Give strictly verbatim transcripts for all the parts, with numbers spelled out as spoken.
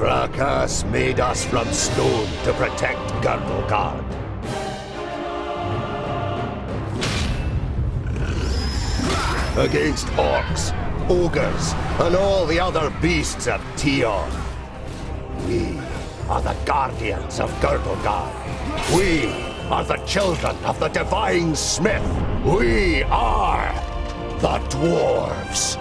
Vraccas made us from stone to protect Girdlegard. Against orcs, ogres, and all the other beasts of Teon. We are the guardians of Girdlegard. We are the children of the Divine Smith. We are the dwarves.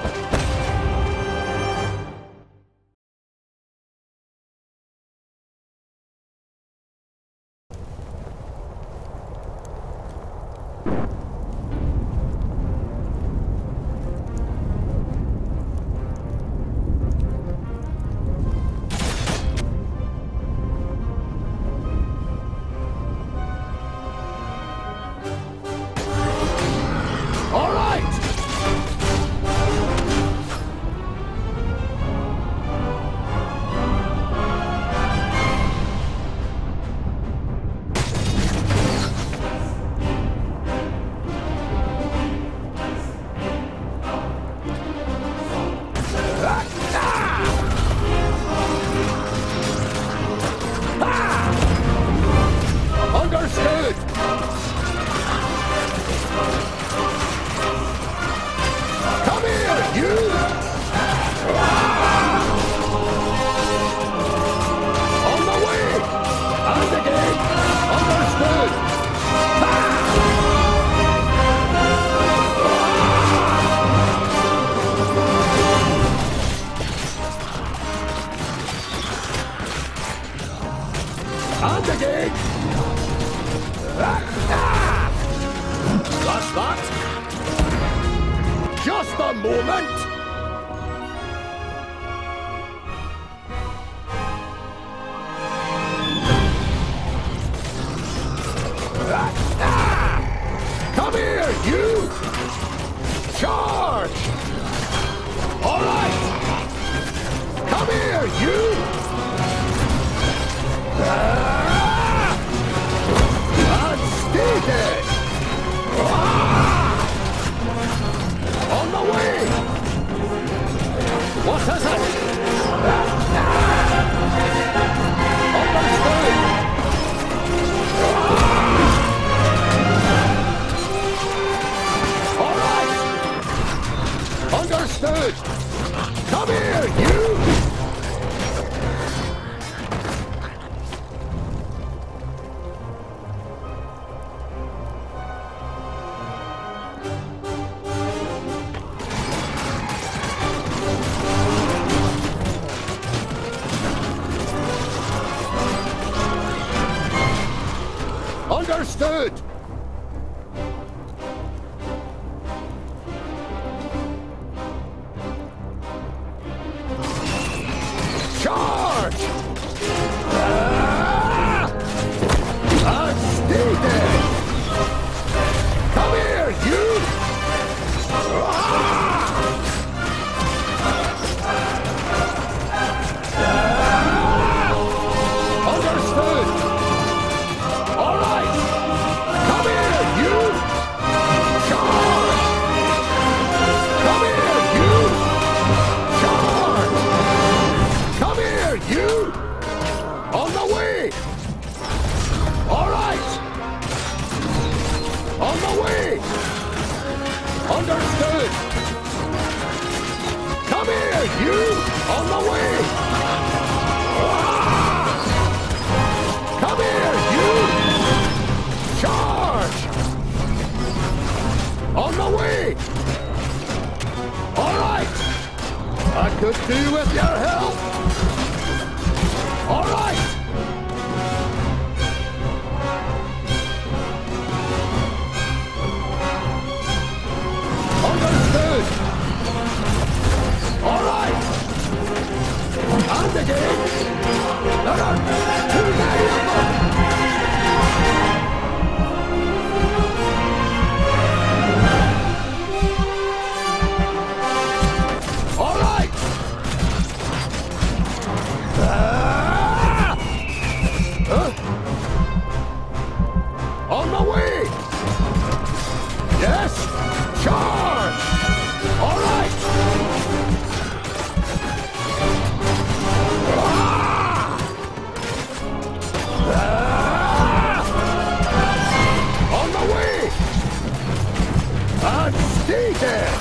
defeated!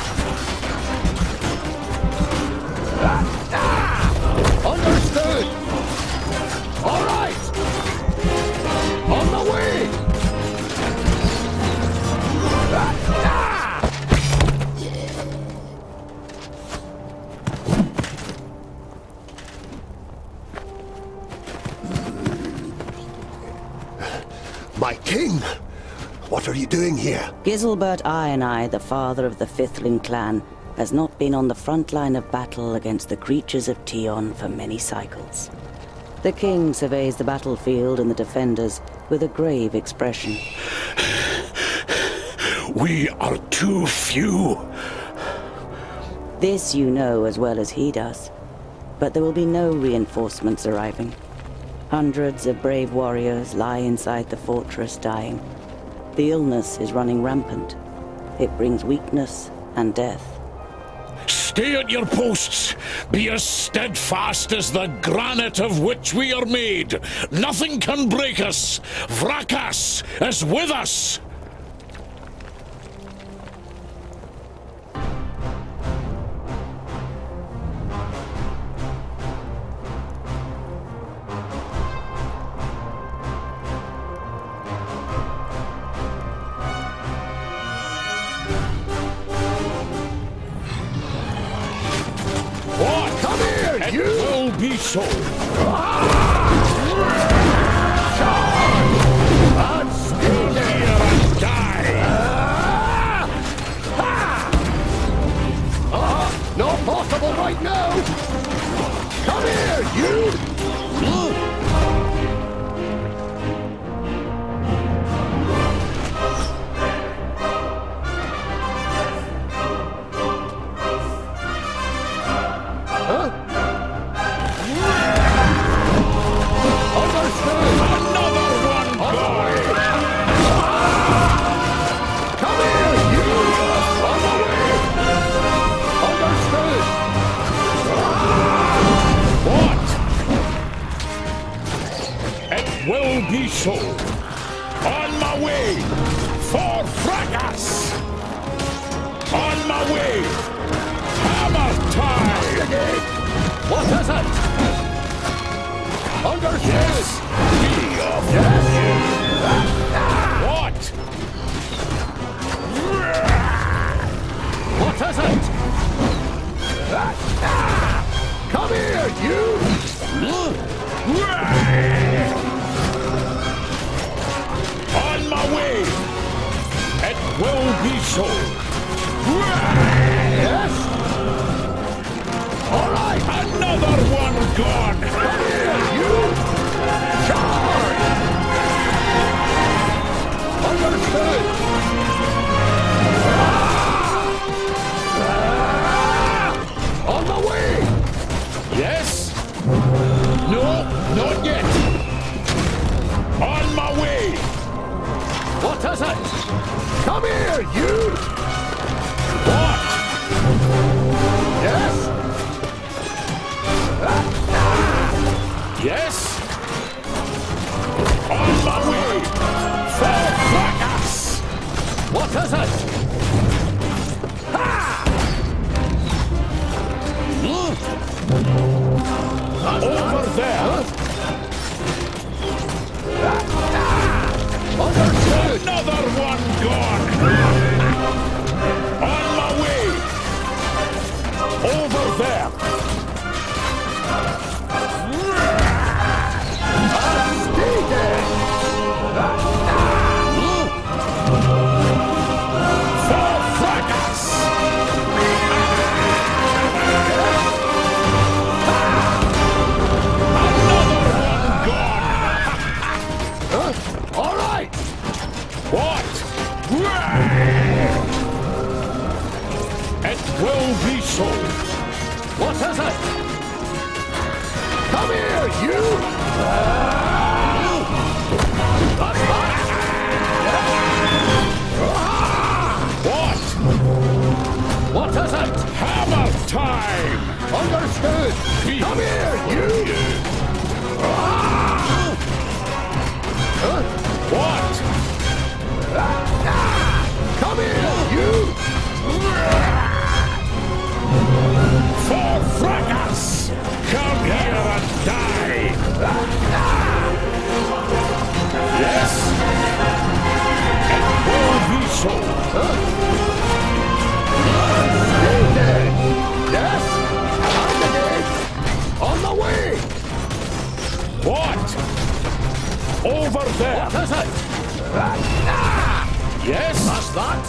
Understood! All right! On the way! My king! What are you doing here? Giselbert Ionai, the father of the Fifthling clan, has not been on the front line of battle against the creatures of Teon for many cycles. The king surveys the battlefield and the defenders with a grave expression. We are too few. This you know as well as he does. But there will be no reinforcements arriving. Hundreds of brave warriors lie inside the fortress dying. The illness is running rampant. It brings weakness and death. Stay at your posts! Be as steadfast as the granite of which we are made! Nothing can break us! Vraccas is with us! So not possible right now. Come here, you. Huh? Be so. On my way for Vraccas. On my way. Hammer time. What is it? Under yes. Be of yes. What? What is it? Come here, you. On my way! It will be so! Yes! Alright! Another one gone! Come here, you! Charge! Understood! Ah! On the way! Yes? No, not yet! On my way! What is it? Come here, you! What? Yes? Yes? On my way! For Vraccas! What is it? Ha! Mm. Over there! Understood! Another one gone! On my way! Over there! For Vraccas! Another one gone! Huh? All right! What? It will be so. What is it? Come here, you! What? What is it? Hammer time! Understood! Come here, you! Huh? What? Ah, ah, come here, you! that?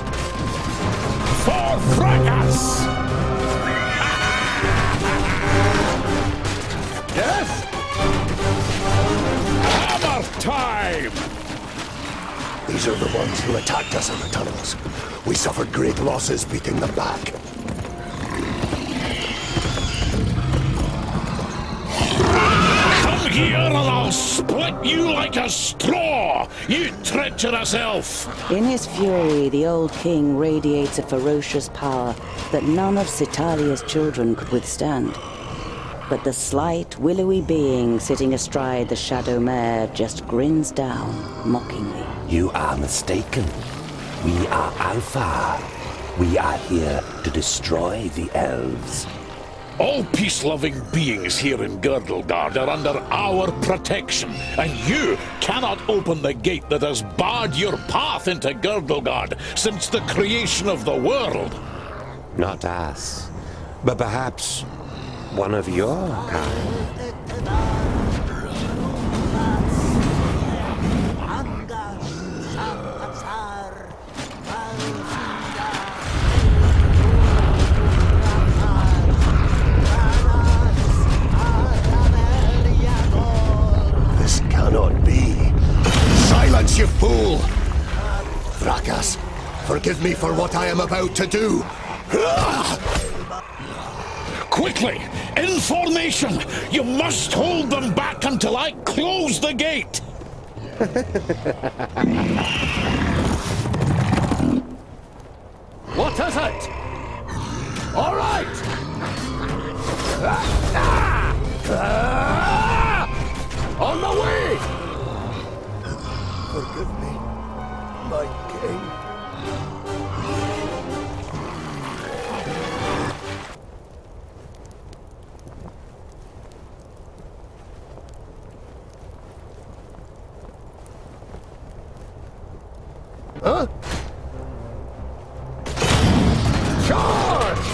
For Vraccas! Yes? Hammer time! These are the ones who attacked us in the tunnels. We suffered great losses beating them back. Come here and I'll split you like a straw, you treacherous elf! In his fury, the old king radiates a ferocious power that none of Citalia's children could withstand. But the slight, willowy being sitting astride the shadow mare just grins down, mockingly. You are mistaken. We are Alpha. We are here to destroy the elves. All peace-loving beings here in Girdlegard are under our protection, and you cannot open the gate that has barred your path into Girdlegard since the creation of the world. Not us, but perhaps one of your kind. You fool! Vraccas, forgive me for what I am about to do! Quickly! In formation! You must hold them back until I close the gate! What is it? All right! On the way! Forgive me, my king. Huh? Charge!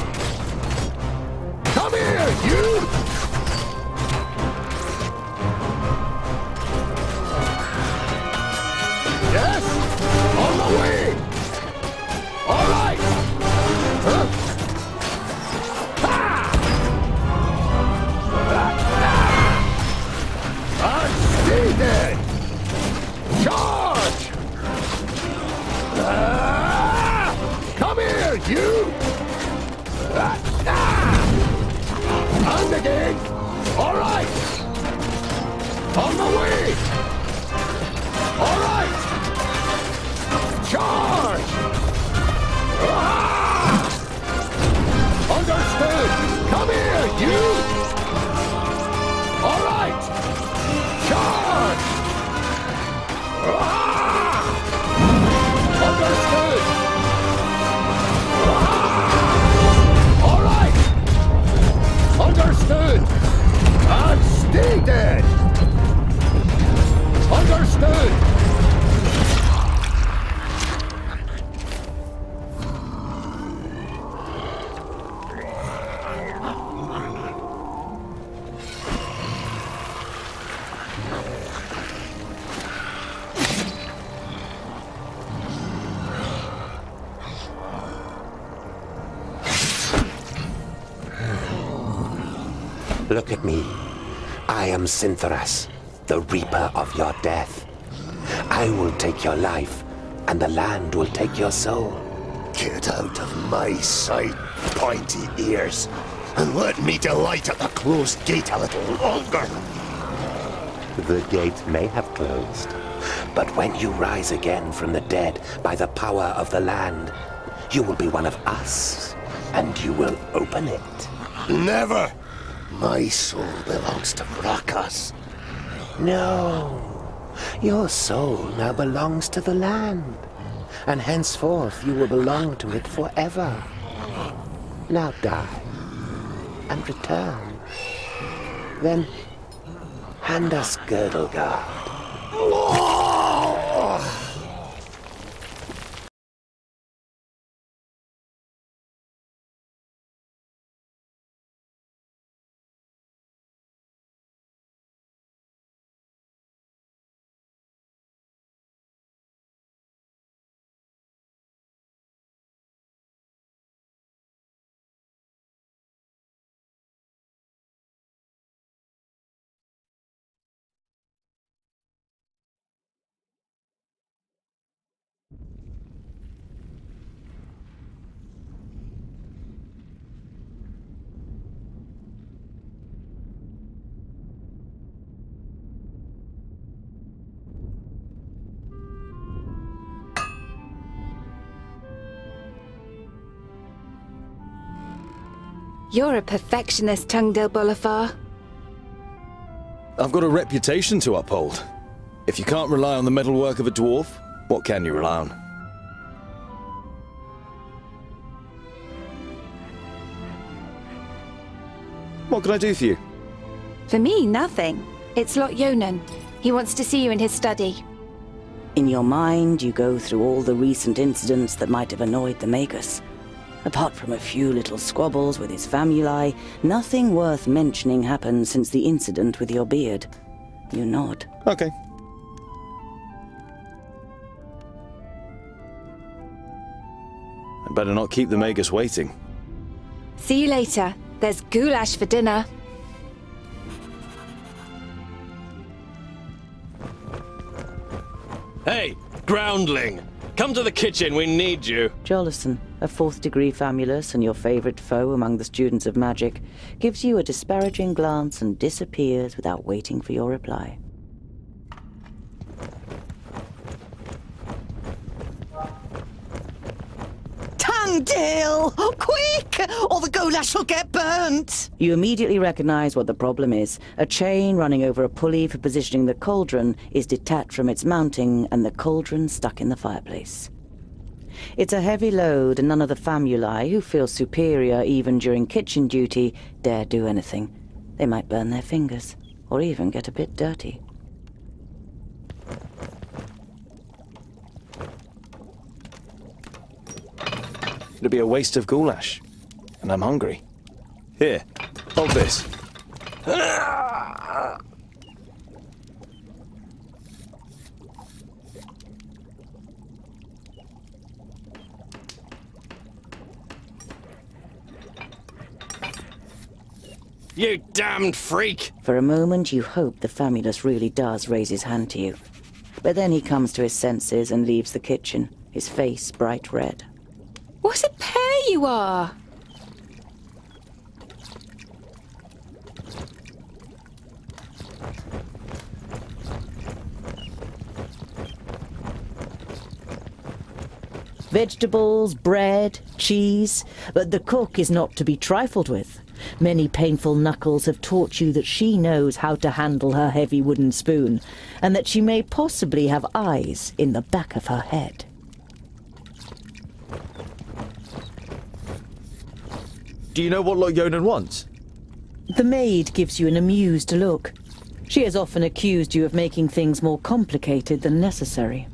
Come here, you! You! Ah, ah. And again! All right! On the way! All right! Charge! Ah. Understood! Come here, you! All right! Charge! Ah. Understood! Understood! And stated! Understood! Look at me. I am Sinthoras, the reaper of your death. I will take your life, and the land will take your soul. Get out of my sight, pointy ears, and let me delight at the closed gate a little longer. The gate may have closed, but when you rise again from the dead by the power of the land, you will be one of us, and you will open it. Never! My soul belongs to Vraccas. No, your soul now belongs to the land, and henceforth you will belong to it forever. Now die, and return. Then hand us Girdlegard. Oh! You're a perfectionist, Tungdil Bolifar. I've got a reputation to uphold. If you can't rely on the metalwork of a dwarf, what can you rely on? What can I do for you? For me, nothing. It's Lot-Ionan. He wants to see you in his study. In your mind, you go through all the recent incidents that might have annoyed the Magus. Apart from a few little squabbles with his famuli, nothing worth mentioning happened since the incident with your beard. You nod. Okay. I better not keep the Magus waiting. See you later. There's goulash for dinner. Hey, groundling! Come to the kitchen, we need you! Jollison, a fourth-degree famulus and your favourite foe among the students of magic, gives you a disparaging glance and disappears without waiting for your reply. Tungdil! Quick! Or the goulash will get burnt! You immediately recognise what the problem is. A chain running over a pulley for positioning the cauldron is detached from its mounting and the cauldron stuck in the fireplace. It's a heavy load, and none of the famuli, who feel superior even during kitchen duty, dare do anything. They might burn their fingers, or even get a bit dirty. It'd be a waste of goulash, and I'm hungry. Here, hold this. You damned freak! For a moment, you hope the famulus really does raise his hand to you. But then he comes to his senses and leaves the kitchen, his face bright red. What a pair you are! Vegetables, bread, cheese, but the cook is not to be trifled with. Many painful knuckles have taught you that she knows how to handle her heavy wooden spoon, and that she may possibly have eyes in the back of her head. Do you know what Lot-Ionan wants? The maid gives you an amused look. She has often accused you of making things more complicated than necessary.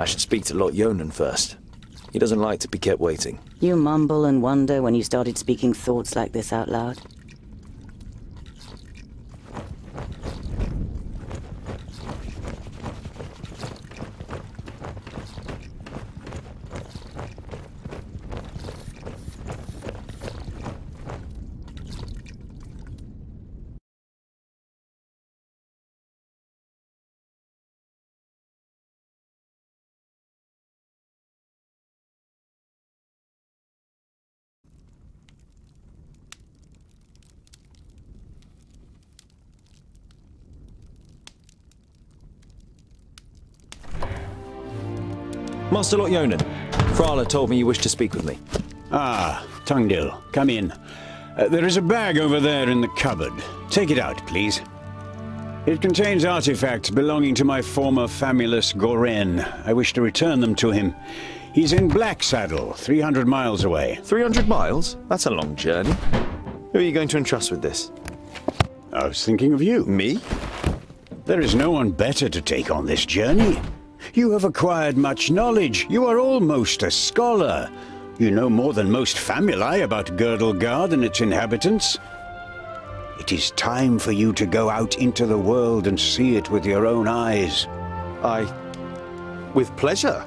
I should speak to Lot-Ionan first. He doesn't like to be kept waiting. You mumble and wonder when you started speaking thoughts like this out loud. Master Lot-Ionan, Frala told me you wished to speak with me. Ah, Tungdil, come in. Uh, there is a bag over there in the cupboard. Take it out, please. It contains artifacts belonging to my former famulus Goren. I wish to return them to him. He's in Black Saddle, three hundred miles away. three hundred miles? That's a long journey. Who are you going to entrust with this? I was thinking of you. Me? There is no one better to take on this journey. You have acquired much knowledge. You are almost a scholar. You know more than most famuli about Girdlegard and its inhabitants. It is time for you to go out into the world and see it with your own eyes. I... with pleasure.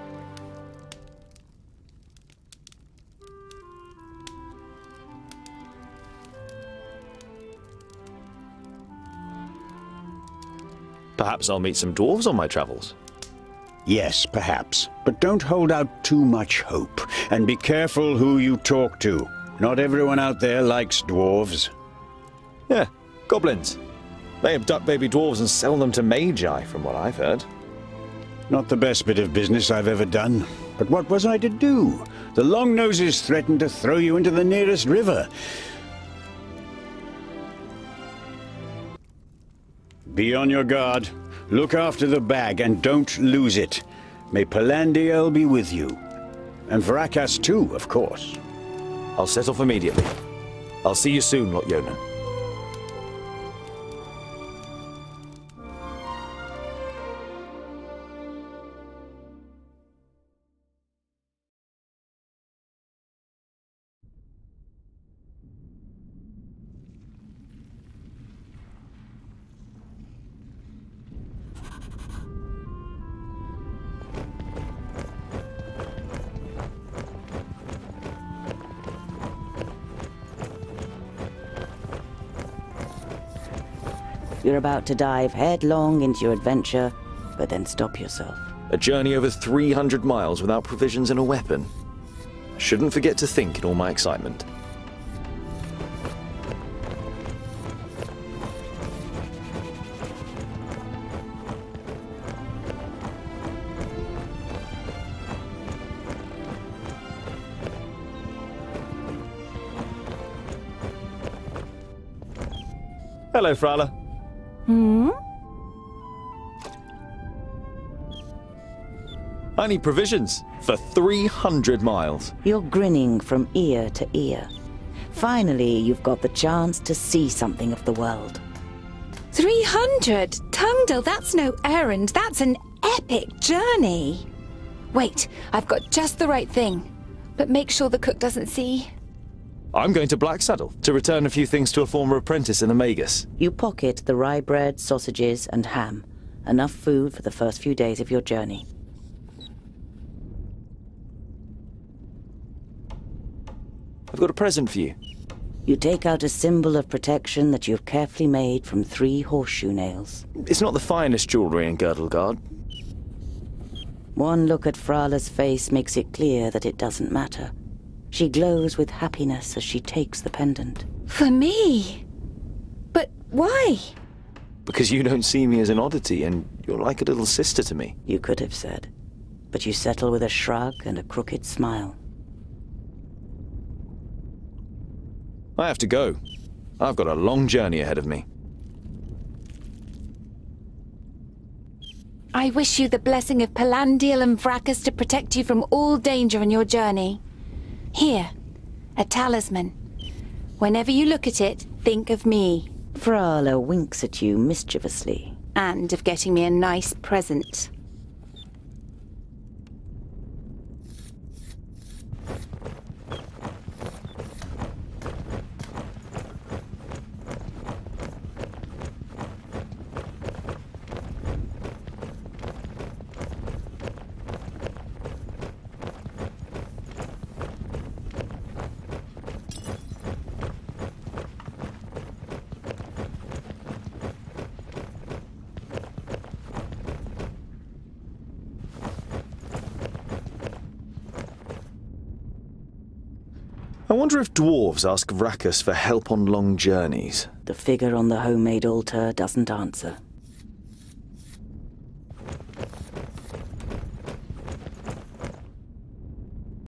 Perhaps I'll meet some dwarves on my travels. Yes, perhaps. But don't hold out too much hope, and be careful who you talk to. Not everyone out there likes dwarves. Yeah, goblins. They abduct baby dwarves and sell them to magi, from what I've heard. Not the best bit of business I've ever done. But what was I to do? The Longnoses threatened to throw you into the nearest river. Be on your guard. Look after the bag and don't lose it. May Palandiel be with you. And Vraccas too, of course. I'll set off immediately. I'll see you soon, Lot-Ionan. You're about to dive headlong into your adventure, but then stop yourself. A journey over three hundred miles without provisions and a weapon. I shouldn't forget to think in all my excitement. Hello, Frala. Hmm? I need provisions for three hundred miles. You're grinning from ear to ear. Finally, you've got the chance to see something of the world. three hundred? Tungdil, that's no errand. That's an epic journey. Wait, I've got just the right thing. But make sure the cook doesn't see. I'm going to Black Saddle to return a few things to a former apprentice in Amagus. You pocket the rye bread, sausages, and ham. Enough food for the first few days of your journey. I've got a present for you. You take out a symbol of protection that you've carefully made from three horseshoe nails. It's not the finest jewellery in Girdlegard. One look at Frala's face makes it clear that it doesn't matter. She glows with happiness as she takes the pendant. For me? But why? Because you don't see me as an oddity, and you're like a little sister to me. You could have said, but you settle with a shrug and a crooked smile. I have to go. I've got a long journey ahead of me. I wish you the blessing of Palandiel and Vraccas to protect you from all danger on your journey. Here, a talisman. Whenever you look at it, think of me. Frala winks at you mischievously. And of getting me a nice present. I wonder if dwarves ask Vraccas for help on long journeys. The figure on the homemade altar doesn't answer.